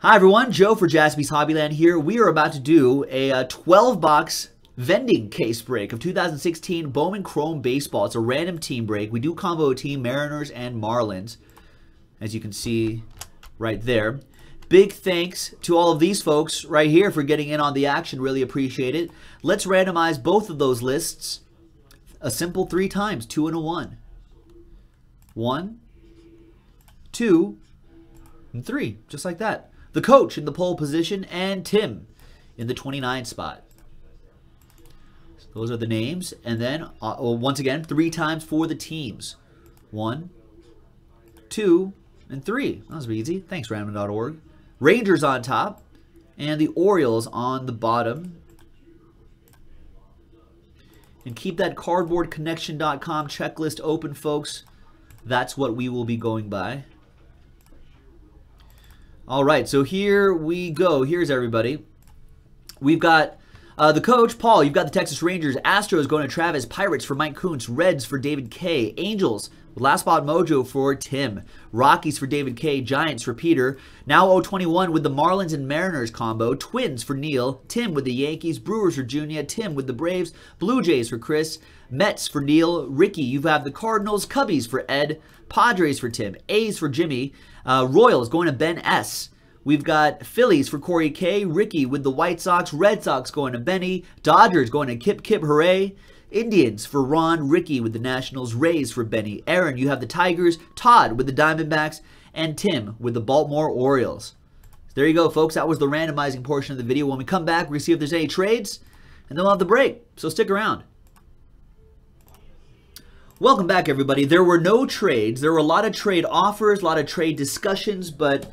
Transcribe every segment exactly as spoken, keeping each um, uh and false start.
Hi everyone, Joe for Jaspy's Hobbyland here. We are about to do a twelve box vending case break of two thousand sixteen Bowman Chrome Baseball. It's a random team break. We do combo team Mariners and Marlins, as you can see right there. Big thanks to all of these folks right here for getting in on the action. Really appreciate it. Let's randomize both of those lists a simple three times, two and a one. One, two, and three, just like that. The coach in the pole position, and Tim in the twenty-nine spot. So those are the names. And then, uh, well, once again, three times for the teams. One, two, and three. That was easy. Thanks, random dot org. Rangers on top, and the Orioles on the bottom. And keep that cardboard connection dot com checklist open, folks. That's what we will be going by. All right, so here we go. Here's everybody. We've got uh, the coach, Paul. You've got the Texas Rangers. Astros going to Travis. Pirates for Mike Kuntz. Reds for David K. Angels, last spot mojo for Tim. Rockies for David K. Giants for Peter. Now oh twenty-one with the Marlins and Mariners combo. Twins for Neil. Tim with the Yankees. Brewers for Junior. Tim with the Braves. Blue Jays for Chris. Mets for Neil. Ricky, you have the Cardinals. Cubbies for Ed. Padres for Tim. A's for Jimmy. Uh, Royals going to Ben S. We've got Phillies for Corey K. Ricky with the White Sox. Red Sox going to Benny. Dodgers going to Kip Kip Hooray. Indians for Ron. Ricky with the Nationals. Rays for Benny. Aaron, you have the Tigers. Todd with the Diamondbacks. And Tim with the Baltimore Orioles. So there you go, folks. That was the randomizing portion of the video. When we come back, we're going to see if there's any trades. And then we'll have the break. So stick around. Welcome back, everybody. There were no trades. There were a lot of trade offers, a lot of trade discussions, but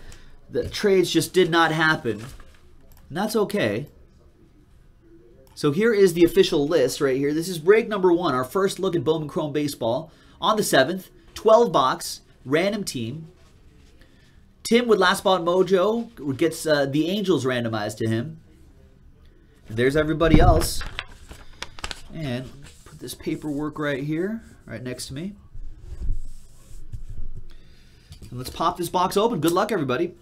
the trades just did not happen. And that's okay. So here is the official list right here. This is break number one, our first look at Bowman Chrome Baseball. On the seventh, twelve box, random team. Tim with Last Spot Mojo gets uh, the Angels randomized to him. And there's everybody else. And put this paperwork right here, right next to me. And let's pop this box open. Good luck, everybody.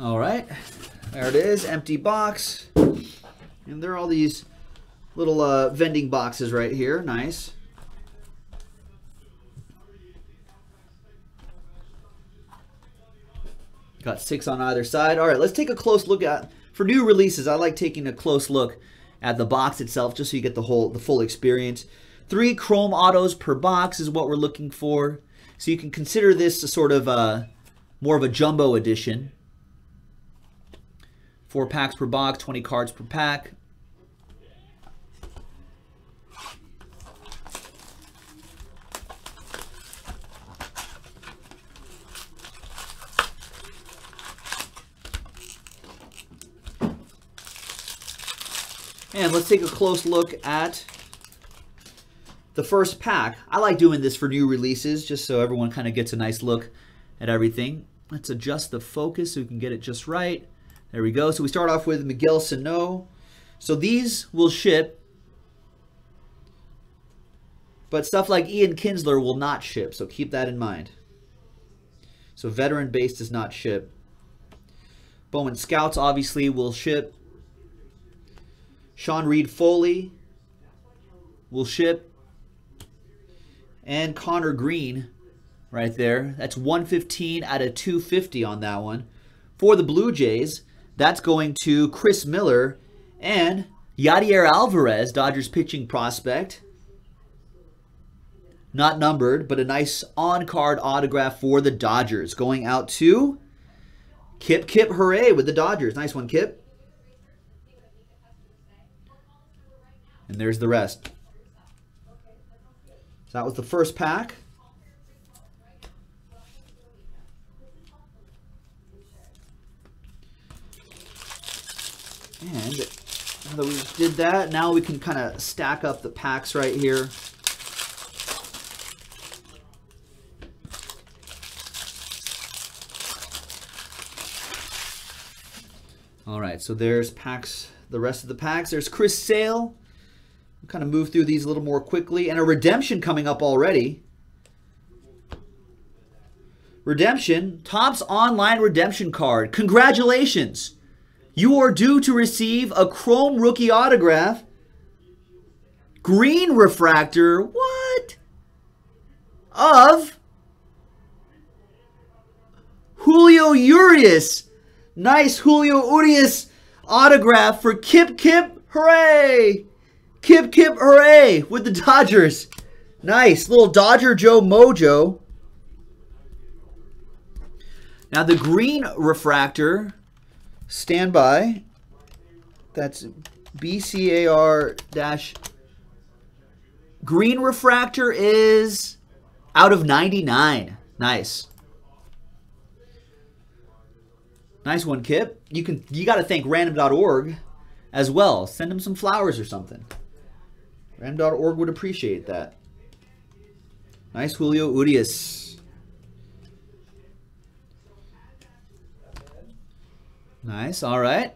All right, there it is, empty box. And there are all these little uh, vending boxes right here. Nice. Got six on either side. All right, let's take a close look at, for new releases, I like taking a close look at the box itself just so you get the whole, the full experience. Three chrome autos per box is what we're looking for. So you can consider this a sort of a, more of a jumbo edition. Four packs per box, twenty cards per pack. And let's take a close look at the first pack. I like doing this for new releases just so everyone kind of gets a nice look at everything. Let's adjust the focus so we can get it just right. There we go. So we start off with Miguel Sano. So these will ship, but stuff like Ian Kinsler will not ship. So keep that in mind. So veteran base does not ship. Bowman Scouts obviously will ship. Sean Reed Foley will ship. And Connor Green right there. That's one fifteen out of two fifty on that one. For the Blue Jays, that's going to Chris Miller and Yadier Alvarez, Dodgers pitching prospect. Not numbered, but a nice on-card autograph for the Dodgers. Going out to Kip Kip Hooray with the Dodgers. Nice one, Kip. And there's the rest. So that was the first pack. And now that we did that, now we can kind of stack up the packs right here. All right, so there's packs, the rest of the packs. There's Chris Sale. We'll kind of move through these a little more quickly. And a redemption coming up already. Redemption, Topps Online redemption card. Congratulations. You are due to receive a Chrome rookie autograph. Green refractor, what? Of Julio Urias. Nice Julio Urias autograph for Kip Kip, hooray! Kip Kip, hooray! With the Dodgers. Nice, little Dodger Joe mojo. Now the green refractor, stand by. That's B C A R dash. Green refractor is out of ninety-nine. Nice. Nice one, Kip. You can you got to thank random dot org as well. Send them some flowers or something. random dot org would appreciate that. Nice Julio Urias. Nice. All right.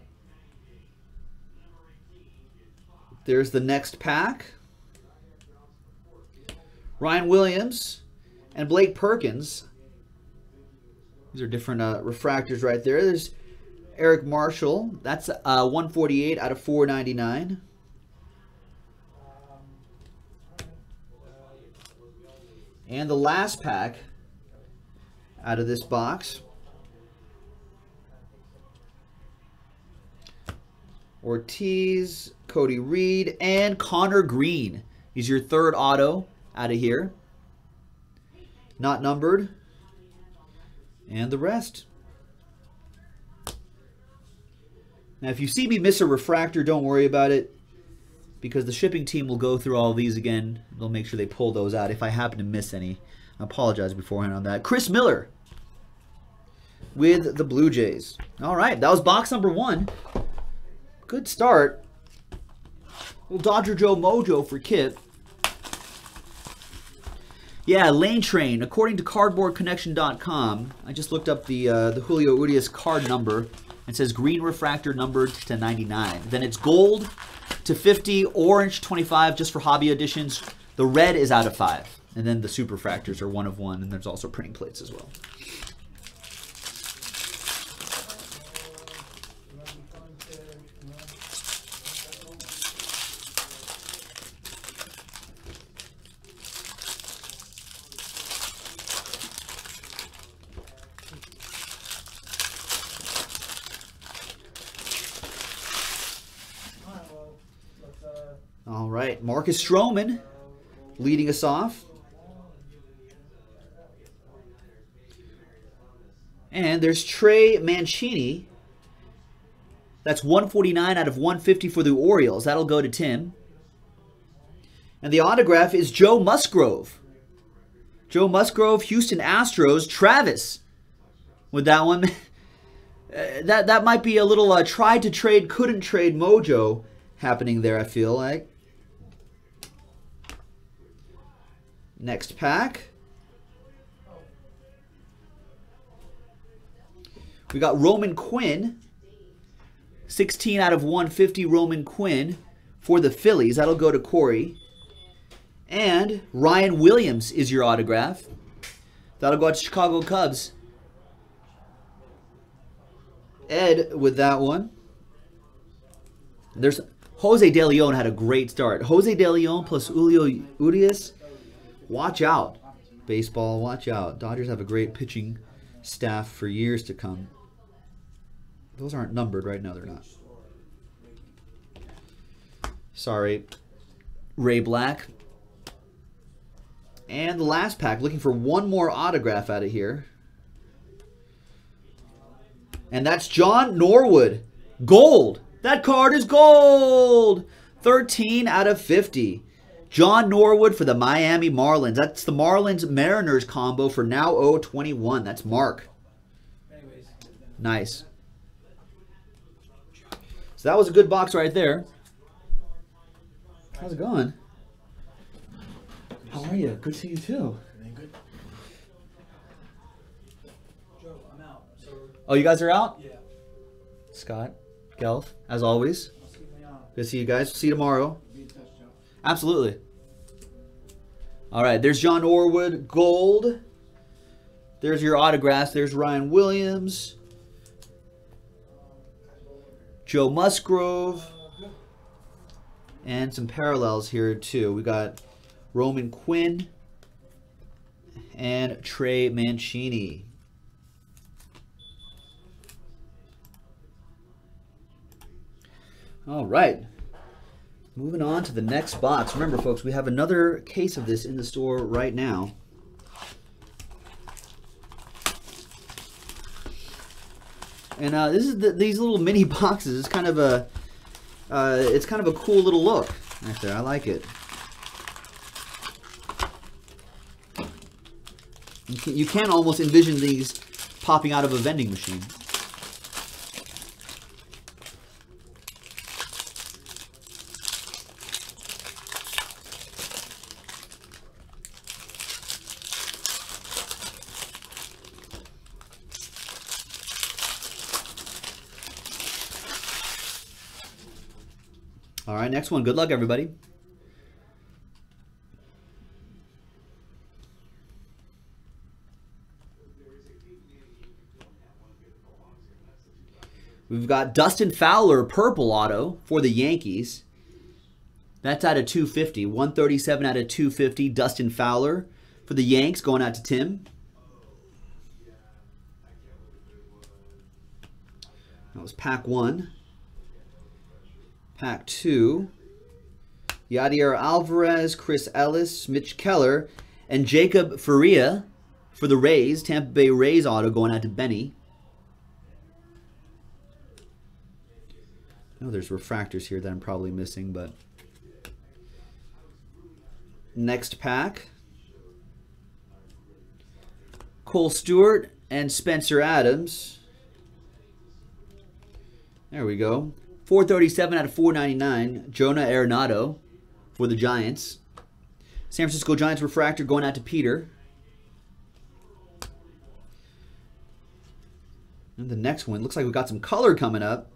There's the next pack. Ryan Williams and Blake Perkins. These are different uh, refractors right there. There's Eric Marshall. That's uh, one forty-eight out of four ninety-nine. And the last pack out of this box, Ortiz, Cody Reed, and Connor Green. He's your third auto out of here. Not numbered. And the rest. Now, if you see me miss a refractor, don't worry about it, because the shipping team will go through all these again. They'll make sure they pull those out if I happen to miss any. I apologize beforehand on that. Chris Miller with the Blue Jays. All right, that was box number one. Good start. Little Dodger Joe mojo for Kip. Yeah, Lane Train. According to cardboard connection dot com, I just looked up the uh, the Julio Urias card number. It says green refractor numbered to ninety-nine. Then it's gold to fifty, orange twenty-five just for hobby editions. The red is out of five. And then the super refractors are one of one, and there's also printing plates as well. All right, Marcus Stroman leading us off. And there's Trey Mancini. That's one forty-nine out of one fifty for the Orioles. That'll go to Tim. And the autograph is Joe Musgrove. Joe Musgrove, Houston Astros, Travis. With that one, that, that might be a little uh, tried to trade, couldn't trade mojo happening there, I feel like. Next pack. We got Roman Quinn. sixteen out of one fifty Roman Quinn for the Phillies. That'll go to Corey. And Ryan Williams is your autograph. That'll go out to Chicago Cubs. Ed with that one. There's Jose De Leon had a great start. Jose De Leon plus Julio Urias. Watch out, baseball. Watch out. Dodgers have a great pitching staff for years to come. Those aren't numbered right now. They're not. Sorry. Ray Black. And the last pack. Looking for one more autograph out of here. And that's John Norwood. Gold. That card is gold. thirteen out of fifty. John Norwood for the Miami Marlins. That's the Marlins-Mariners combo for now oh twenty-one. That's Mark. Nice. So that was a good box right there. How's it going? How are you? Good to see you too. Oh, you guys are out? Yeah. Scott? Gelf, as always. Good to see you guys. See you tomorrow. Absolutely. All right, there's John Orwood, gold. There's your autographs. There's Ryan Williams. Joe Musgrove. And some parallels here, too. We got Roman Quinn and Trey Mancini. All right. Moving on to the next box. Remember, folks, we have another case of this in the store right now. And uh, this is the, these little mini boxes. It's kind of a, uh, it's kind of a cool little look right there. I like it. You can, you can almost envision these popping out of a vending machine. All right, next one. Good luck, everybody. We've got Dustin Fowler, purple auto for the Yankees. That's out of two fifty. one thirty-seven out of two fifty. Dustin Fowler for the Yanks going out to Tim. That was pack one. Pack two, Yadier Alvarez, Chris Ellis, Mitch Keller, and Jacob Faria for the Rays. Tampa Bay Rays auto going out to Benny. Oh, there's refractors here that I'm probably missing, but... Next pack. Cole Stewart and Spencer Adams. There we go. four thirty-seven out of four ninety-nine, Jonah Arenado for the Giants. San Francisco Giants refractor going out to Peter. And the next one, looks like we got some color coming up.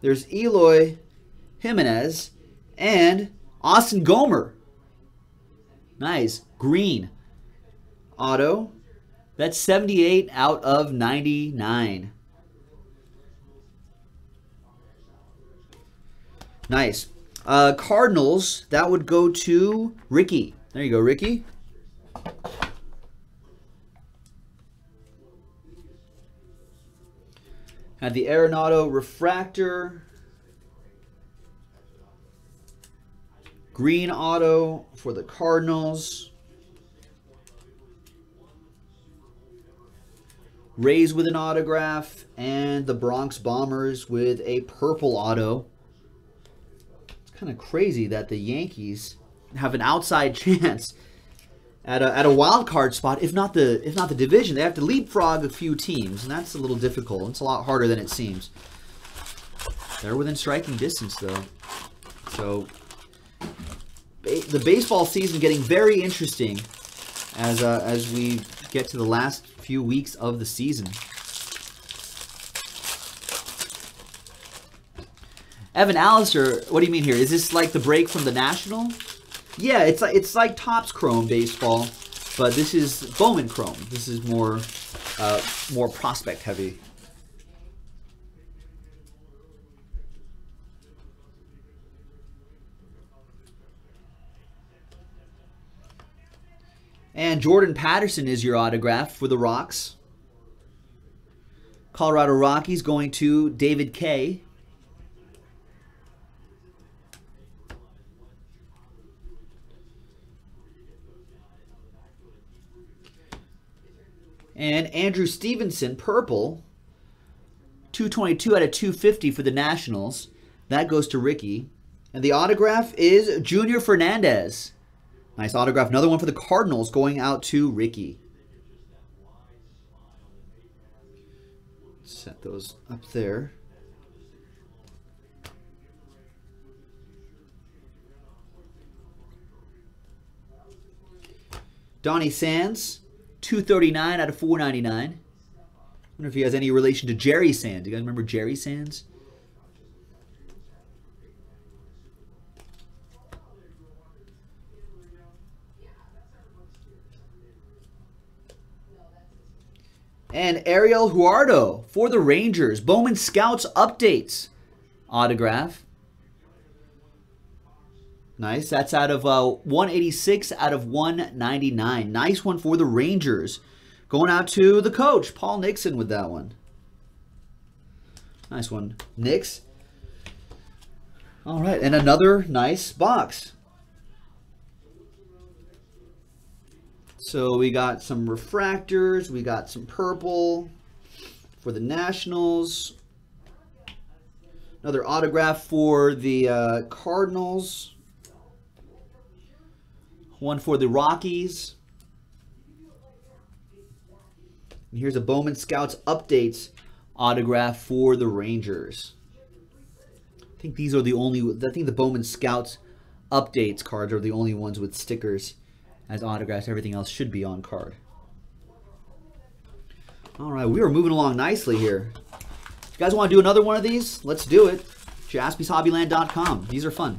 There's Eloy Jimenez and Austin Gomer. Nice, green auto. That's seventy-eight out of ninety-nine. Nice. Uh, Cardinals, that would go to Ricky. There you go, Ricky. Had the Arenado refractor. Green auto for the Cardinals. Rays with an autograph, and the Bronx Bombers with a purple auto. It's kind of crazy that the Yankees have an outside chance at a, at a wild card spot, if not the if not the division. They have to leapfrog a few teams, and that's a little difficult. It's a lot harder than it seems. They're within striking distance, though. So ba the baseball season getting very interesting as uh, as we get to the last few weeks of the season. Evan Allister, what do you mean here? Is this like the break from the National? Yeah, it's like it's like Topps Chrome Baseball, but this is Bowman Chrome. This is more uh, more prospect heavy. And Jordan Patterson is your autograph for the Rocks. Colorado Rockies going to David Kay. And Andrew Stevenson, purple. two twenty-two out of two fifty for the Nationals. That goes to Ricky. And the autograph is Junior Fernandez. Nice autograph. Another one for the Cardinals going out to Ricky. Set those up there. Donnie Sands, two thirty-nine out of four ninety-nine. wonder if he has any relation to Jerry Sands. You guys remember Jerry Sands? And Ariel Huardo for the Rangers. Bowman Scouts Updates autograph. Nice. That's out of uh, one eighty-six out of one ninety-nine. Nice one for the Rangers. Going out to the coach, Paul Nixon, with that one. Nice one, Nix. All right. And another nice box. So we got some refractors. We got some purple for the Nationals. Another autograph for the uh, Cardinals. One for the Rockies. And here's a Bowman Scouts Updates autograph for the Rangers. I think these are the only, I think the Bowman Scouts Updates cards are the only ones with stickers as autographs. Everything else should be on card. All right, we are moving along nicely here. If you guys want to do another one of these, let's do it. Jaspys Hobbyland dot com. These are fun.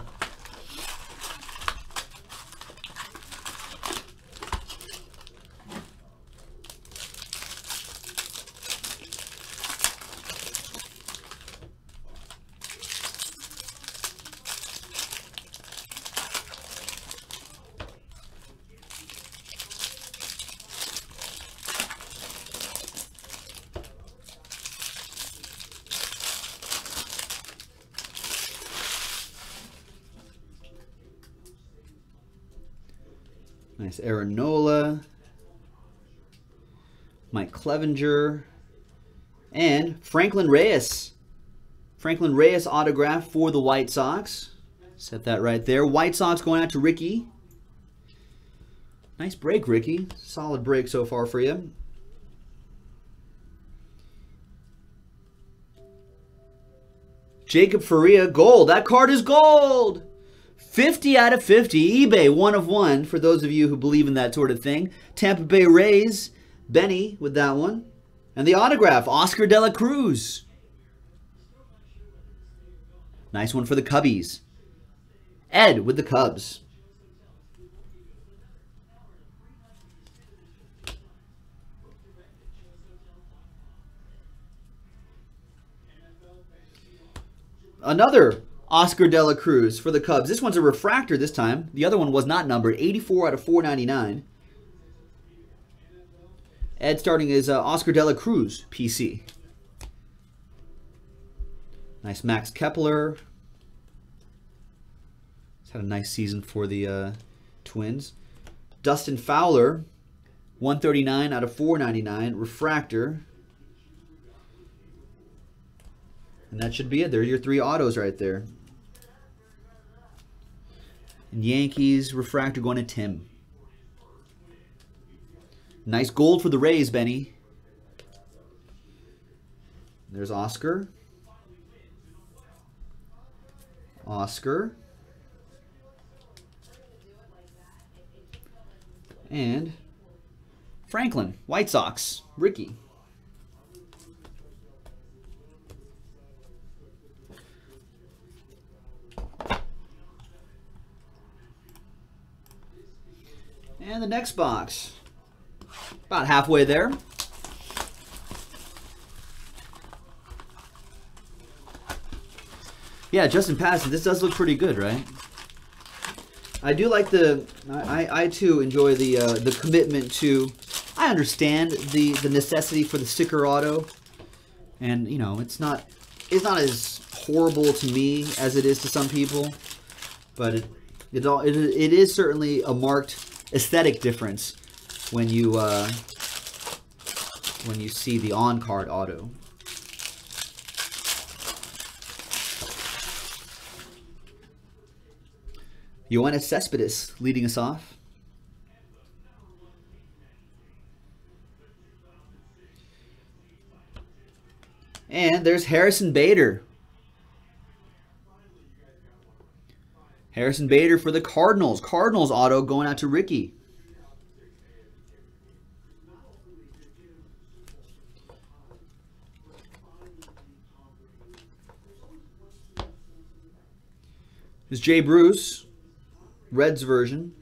Nice. Aaron Nola, Mike Clevenger, and Franklin Reyes. Franklin Reyes autograph for the White Sox. Set that right there. White Sox going out to Ricky. Nice break, Ricky. Solid break so far for you. Jacob Faria, gold. That card is gold. fifty out of fifty, eBay, one of one, for those of you who believe in that sort of thing. Tampa Bay Rays, Benny with that one. And the autograph, Oscar De La Cruz. Nice one for the Cubbies. Ed with the Cubs. Another Oscar De La Cruz for the Cubs. This one's a refractor this time. The other one was not numbered. eighty-four out of four ninety-nine. Ed starting is uh, Oscar De La Cruz P C. Nice Max Kepler. He's had a nice season for the uh, Twins. Dustin Fowler, one thirty-nine out of four ninety-nine. Refractor. And that should be it. There are your three autos right there. And Yankees refractor going to Tim. Nice gold for the Rays, Benny. There's Oscar. Oscar. And Franklin, White Sox, Ricky. And the next box, about halfway there. Yeah, just in passing, this does look pretty good, right? I do like the, I, I, I too enjoy the uh, the commitment to, I understand the, the necessity for the sticker auto. And, you know, it's not, it's not as horrible to me as it is to some people. But it, it, all, it, it is certainly a marked aesthetic difference when you uh, when you see the on-card auto. Yoenis Cespedes leading us off. And there's Harrison Bader. Harrison Bader for the Cardinals. Cardinals auto going out to Ricky. This is Jay Bruce, Reds version.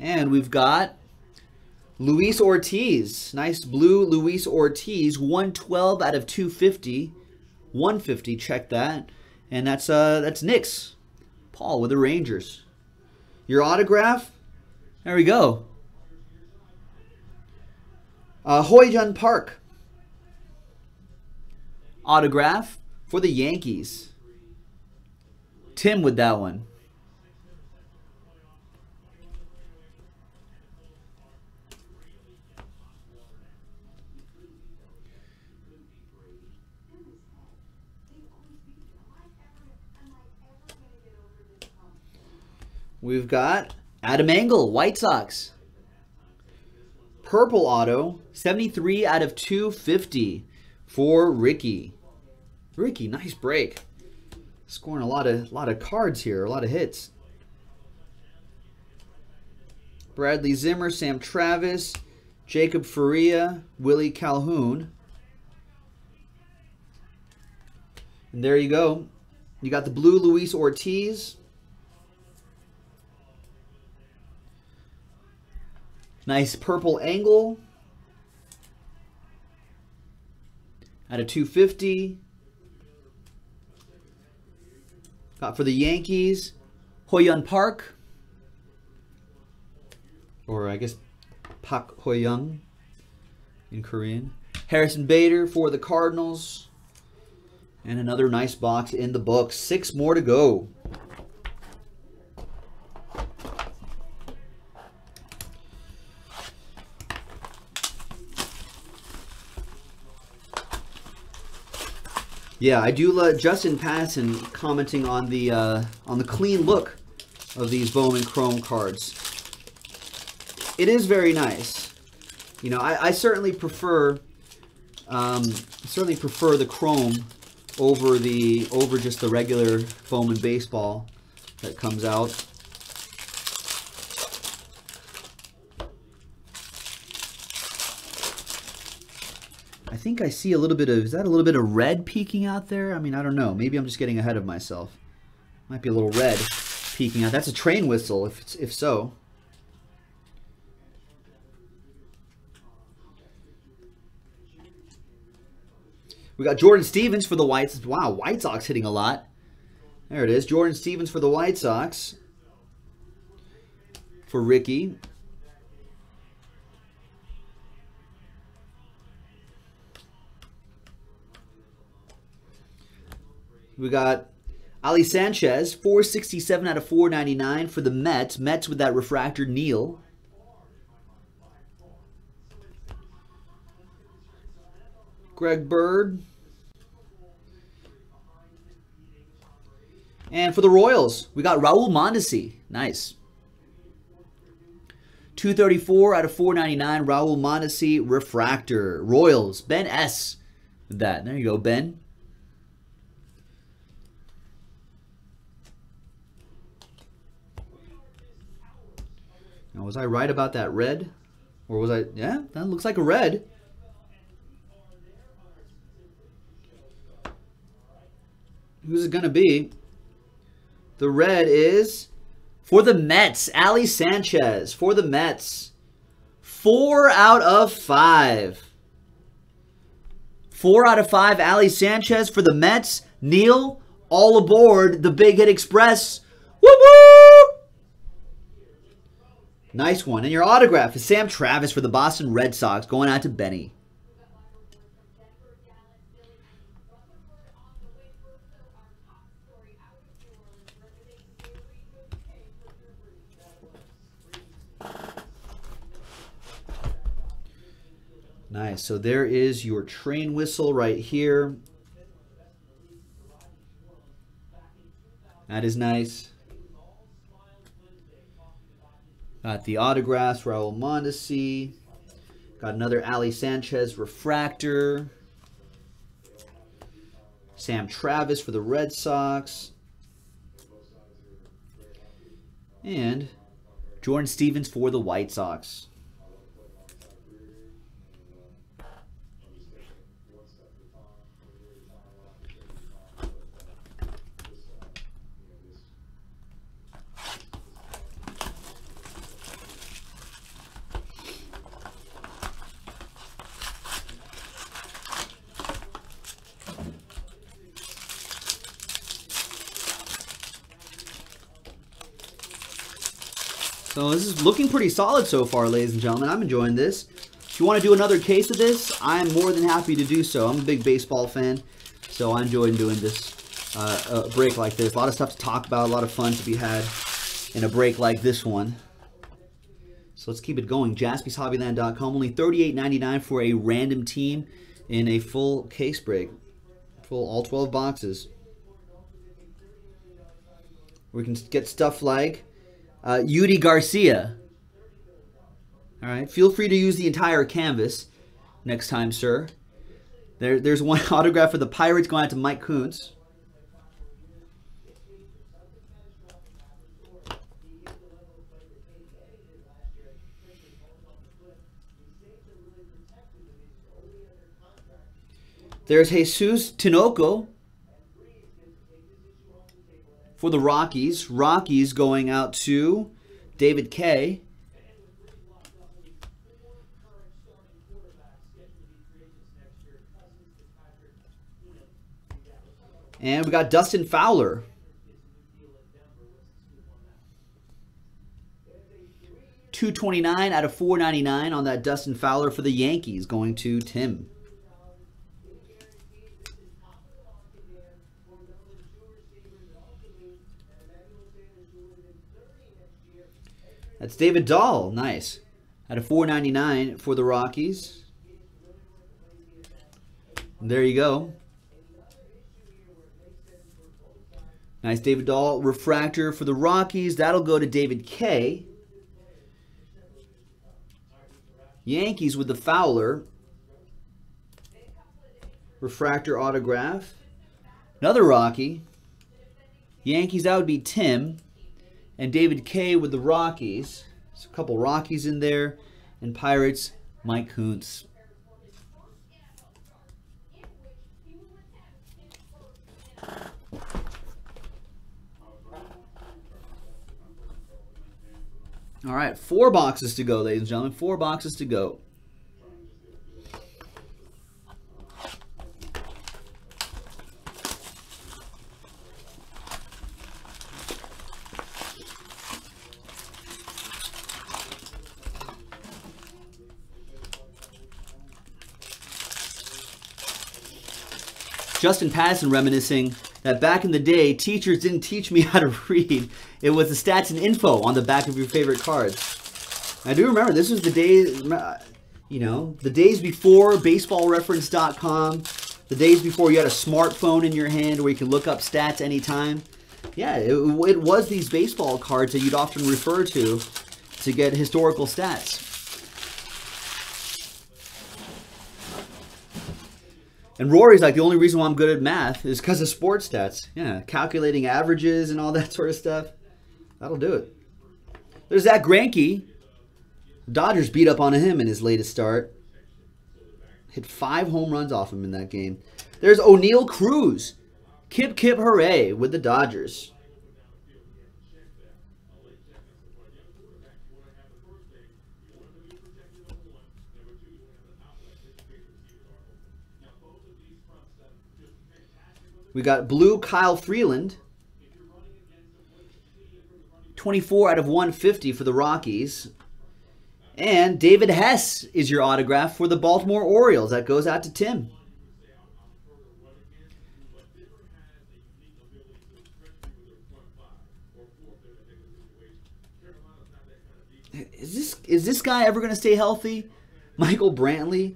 And we've got Luis Ortiz. Nice blue Luis Ortiz. one twelve out of two fifty. one fifty, check that. And that's uh that's Knicks. Paul with the Rangers. Your autograph? There we go. Uh, Hoi-Jun Park. Autograph for the Yankees. Tim with that one. We've got Adam Engel, White Sox. Purple auto, seventy-three out of two fifty for Ricky. Ricky, nice break. Scoring a lot of lot of cards here, a lot of hits. Bradley Zimmer, Sam Travis, Jacob Faria, Willie Calhoun. And there you go. You got the blue Luis Ortiz. Nice purple angle out of two fifty. Got for the Yankees, Hoi-Jun Park, or I guess Pak Hoi-Jung in Korean. Harrison Bader for the Cardinals. And another nice box in the book. Six more to go. Yeah, I do love Justin Patterson commenting on the uh, on the clean look of these Bowman Chrome cards. It is very nice. You know, I, I certainly prefer um, certainly prefer the Chrome over the over just the regular Bowman baseball that comes out. I think I see a little bit of, is that a little bit of red peeking out there? I mean, I don't know. Maybe I'm just getting ahead of myself. Might be a little red peeking out. That's a train whistle, if, it's, if so. We got Jordan Stevens for the White Sox. Wow, White Sox hitting a lot. There it is. Jordan Stevens for the White Sox. For Ricky. We got Ali Sanchez, four sixty-seven out of four ninety-nine for the Mets. Mets with that refractor Neal. Greg Bird. And for the Royals, we got Raul Mondesi. Nice. two thirty-four out of four ninety-nine, Raul Mondesi refractor. Royals, Ben S. with that. There you go, Ben. Now, was I right about that red? Or was I... Yeah, that looks like a red. Who's it going to be? The red is... For the Mets, Ali Sanchez. For the Mets. Four out of five. Four out of five, Ali Sanchez for the Mets. Neil, all aboard the Big Hit Express. Woo-woo! Nice one. And your autograph is Sam Travis for the Boston Red Sox, going out to Benny. Nice. So there is your train whistle right here. That is nice. Got the autographs, Raul Mondesi. Got another Ali Sanchez refractor. Sam Travis for the Red Sox. And Jordan Stevens for the White Sox. So this is looking pretty solid so far, ladies and gentlemen. I'm enjoying this. If you want to do another case of this, I'm more than happy to do so. I'm a big baseball fan, so I enjoy doing this uh, a break like this. A lot of stuff to talk about, a lot of fun to be had in a break like this one. So let's keep it going. Jaspys Hobbyland dot com, only thirty-eight ninety-nine for a random team in a full case break. Full all twelve boxes. We can get stuff like uh, Yudi Garcia. All right, feel free to use the entire canvas next time, sir. There, there's one autograph for the Pirates going out to Mike Koontz. There's Jesus Tinoco for the Rockies. Rockies going out to David Kay. And we got Dustin Fowler. two twenty-nine out of four ninety-nine on that Dustin Fowler for the Yankees going to Tim. That's David Dahl. Nice. Out of four ninety-nine for the Rockies. There you go. Nice David Dahl refractor for the Rockies. That'll go to David Kay. Yankees with the Fowler. Refractor autograph. Another Rocky. Yankees, that would be Tim. And David Kay with the Rockies. There's a couple Rockies in there. And Pirates, Mike Koontz. All right, four boxes to go, ladies and gentlemen. Four boxes to go. Justin Patterson reminiscing that back in the day, teachers didn't teach me how to read. It was the stats and info on the back of your favorite cards. I do remember this was the days, you know, the days before baseball reference dot com, the days before you had a smartphone in your hand where you could look up stats anytime. Yeah, it, it was these baseball cards that you'd often refer to to get historical stats. And Rory's like, the only reason why I'm good at math is because of sports stats. Yeah, calculating averages and all that sort of stuff. That'll do it. There's Zach Greinke. Dodgers beat up on him in his latest start. Hit five home runs off him in that game. There's O'Neal Cruz. Kip, kip, hooray with the Dodgers. We got blue Kyle Freeland, twenty-four out of one fifty for the Rockies. And David Hess is your autograph for the Baltimore Orioles. That goes out to Tim. Is this, is this guy ever going to stay healthy? Michael Brantley?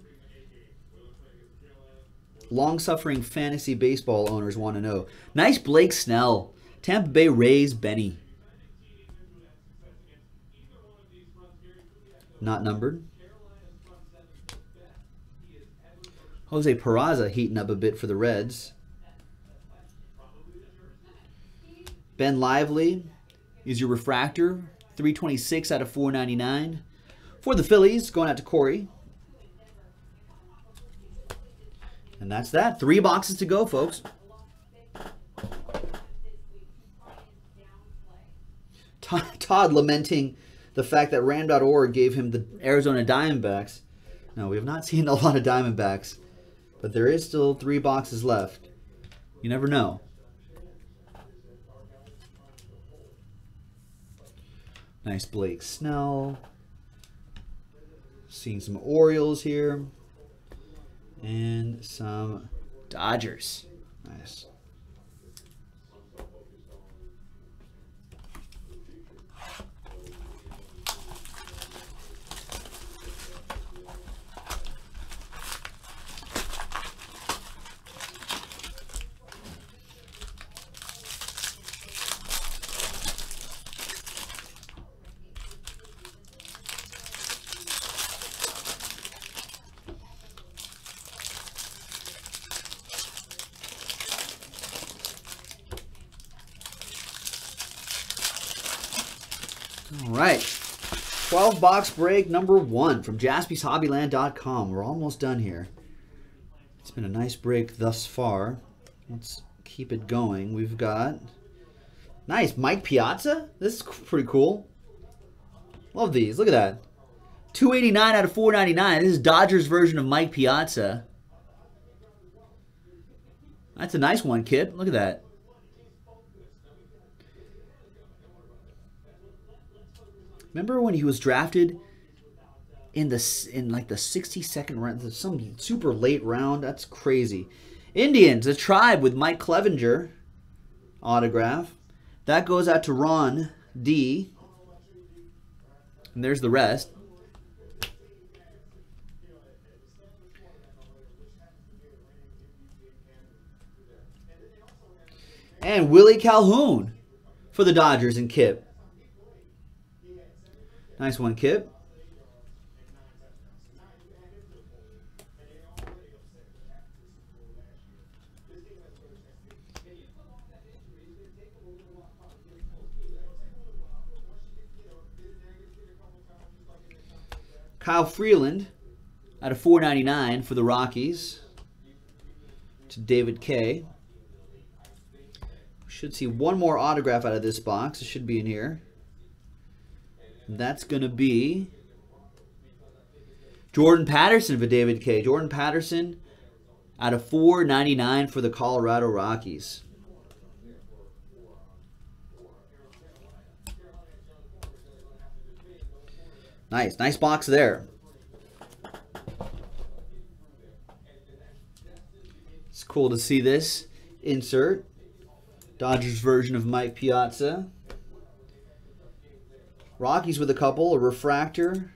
Long-suffering fantasy baseball owners want to know. Nice Blake Snell. Tampa Bay Rays, Benny. Not numbered. Jose Peraza heating up a bit for the Reds. Ben Lively is your refractor. three twenty-six out of four ninety-nine. For the Phillies, going out to Corey. And that's that. Three boxes to go, folks. Todd, Todd lamenting the fact that random dot org gave him the Arizona Diamondbacks. No, we have not seen a lot of Diamondbacks, but there is still three boxes left. You never know. Nice Blake Snell. Seeing some Orioles here. And some Dodgers. Nice. Alright, twelve box break number one from Jaspy's Hobbyland dot com. We're almost done here. It's been a nice break thus far. Let's keep it going. We've got... Nice, Mike Piazza. This is pretty cool. Love these. Look at that. two eighty-nine out of four ninety-nine. This is Dodgers version of Mike Piazza. That's a nice one, kid. Look at that. Remember when he was drafted in the in like the sixty-second round, some super late round? That's crazy. Indians, the Tribe with Mike Clevenger autograph. That goes out to Ron D. And there's the rest. And Willie Calhoun for the Dodgers and Kip. Nice one, Kip. Kyle Freeland out of four ninety-nine for the Rockies to David K. Should see one more autograph out of this box. It should be in here. That's going to be Jordan Patterson for David K. Jordan Patterson out of four ninety-nine for the Colorado Rockies. Nice. Nice box there. It's cool to see this insert. Dodgers version of Mike Piazza. Rockies with a couple, a refractor,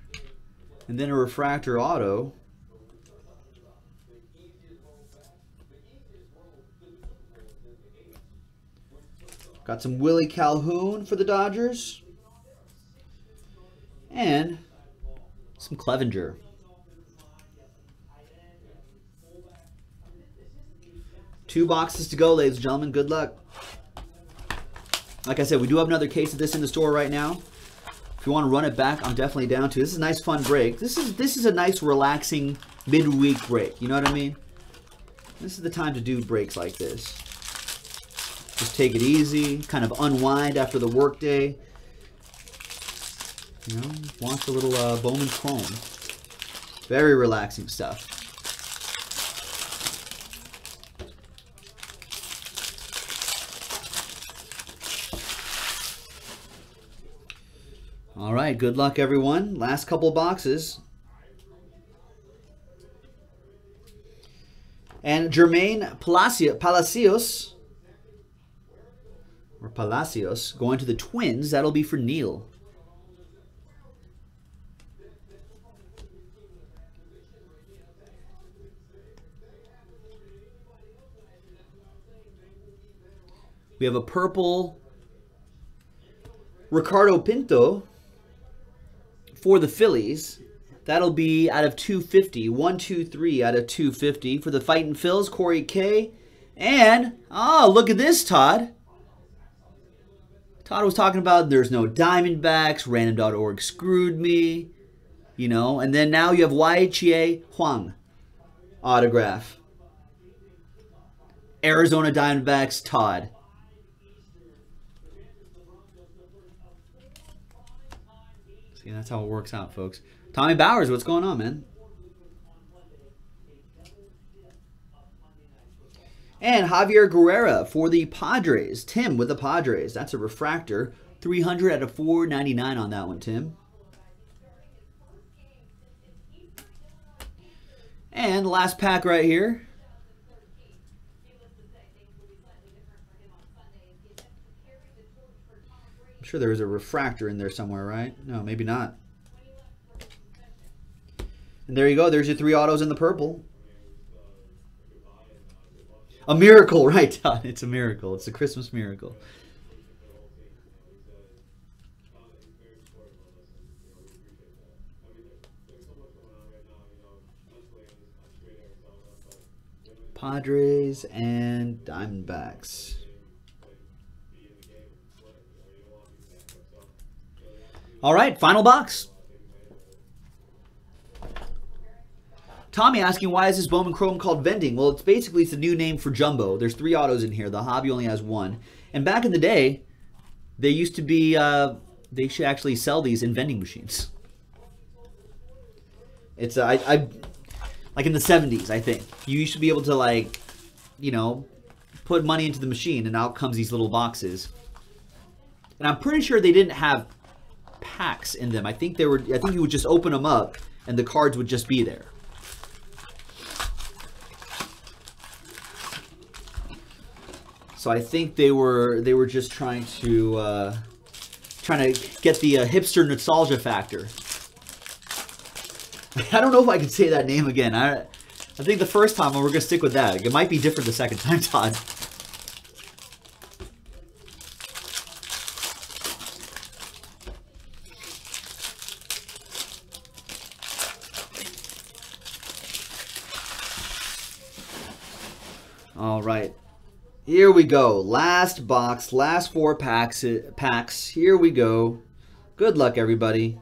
and then a refractor auto. Got some Willie Calhoun for the Dodgers. And some Clevenger. Two boxes to go, ladies and gentlemen. Good luck. Like I said, we do have another case of this in the store right now. If you want to run it back, I'm definitely down to. This is a nice, fun break. This is this is a nice, relaxing midweek break. You know what I mean? This is the time to do breaks like this. Just take it easy, kind of unwind after the workday. You know, watch a little uh, Bowman Chrome. Very relaxing stuff. All right, good luck, everyone. Last couple boxes. And Jermaine Palacio, Palacios, or Palacios, going to the Twins. That'll be for Neil. We have a purple Ricardo Pinto for the Phillies. That'll be out of two fifty. one two three out of two fifty. For the Fightin' Phils, Corey K. And, oh, look at this, Todd. Todd was talking about there's no Diamondbacks. Random dot org screwed me. You know, and then now you have Y H E A Huang autograph. Arizona Diamondbacks, Todd. Yeah, that's how it works out, folks. Tommy Bowers, what's going on, man? And Javier Guerrero for the Padres. Tim with the Padres. That's a refractor. three hundred out of four ninety-nine on that one, Tim. And last pack right here. I'm sure there was a refractor in there somewhere, right? No, maybe not. And there you go. There's your three autos in the purple. A miracle, right, Todd? It's a miracle. It's a Christmas miracle. Padres and Diamondbacks. All right, final box. Tommy asking, why is this Bowman Chrome called vending? Well, it's basically it's a new name for jumbo. There's three autos in here. The hobby only has one. And back in the day, they used to be, uh, they should actually sell these in vending machines. It's, uh, I, I, like in the seventies, I think. You used to be able to, like, you know, put money into the machine and out comes these little boxes. And I'm pretty sure they didn't have packs in them. I think they were, I think you would just open them up and the cards would just be there. So I think they were they were just trying to uh, trying to get the uh, hipster nostalgia factor. I don't know if I can say that name again. I I think the first time we're gonna stick with that. It might be different the second time, Todd. All right. Here we go. Last box, last four packs. Packs. Here we go. Good luck, everybody.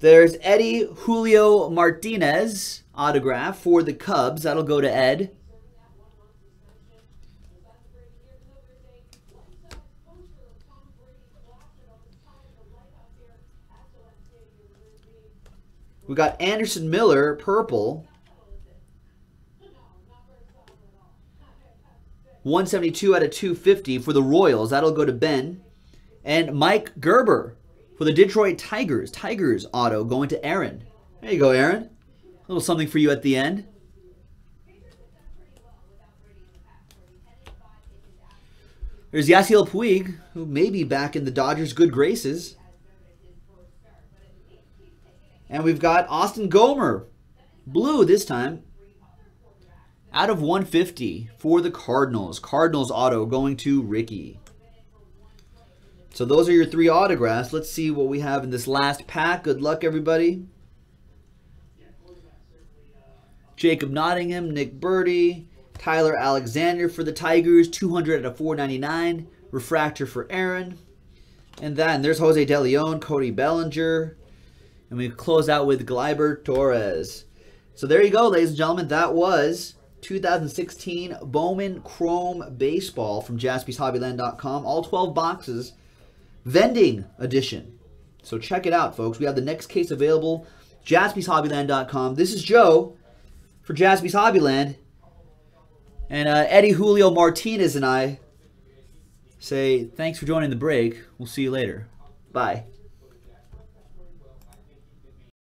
There's Eddie Julio Martinez autograph for the Cubs. That'll go to Ed. We got Anderson Miller, purple. one seventy-two out of two fifty for the Royals. That'll go to Ben. And Mike Gerber for the Detroit Tigers. Tigers auto going to Aaron. There you go, Aaron. A little something for you at the end. There's Yasiel Puig, who may be back in the Dodgers' good graces. And we've got Austin Gomer. Blue this time. Out of one fifty for the Cardinals. Cardinals auto going to Ricky. So those are your three autographs. Let's see what we have in this last pack. Good luck, everybody. Jacob Nottingham, Nick Birdie, Tyler Alexander for the Tigers. two hundred out of four ninety-nine. Refractor for Aaron. And that, and there's Jose De Leon, Cody Bellinger. And we close out with Gleyber Torres. So there you go, ladies and gentlemen. That was two thousand sixteen Bowman Chrome Baseball from Jaspys Hobbyland dot com. All twelve boxes, vending edition. So check it out, folks. We have the next case available, Jaspys Hobbyland dot com. This is Joe for Jaspys Hobbyland. And uh, Eddie Julio Martinez and I say thanks for joining the break. We'll see you later. Bye.